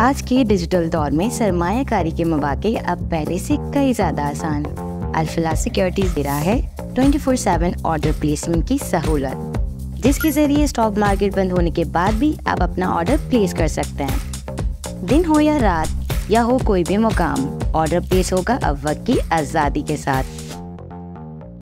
आज के डिजिटल दौर में सरमायाकारी के मौके अब पहले से कई ज़्यादा आसान। अल्फलाह सिक्योरिटीज दे रहा है 24/7 ऑर्डर प्लेसमेंट की सहूलत, जिसके ज़रिए स्टॉक मार्केट बंद होने के बाद भी आप अपना ऑर्डर प्लेस कर सकते हैं। दिन हो या रात या हो कोई भी मुकाम, ऑर्डर प्लेस होगा अब वक्त की आज़ादी के साथ।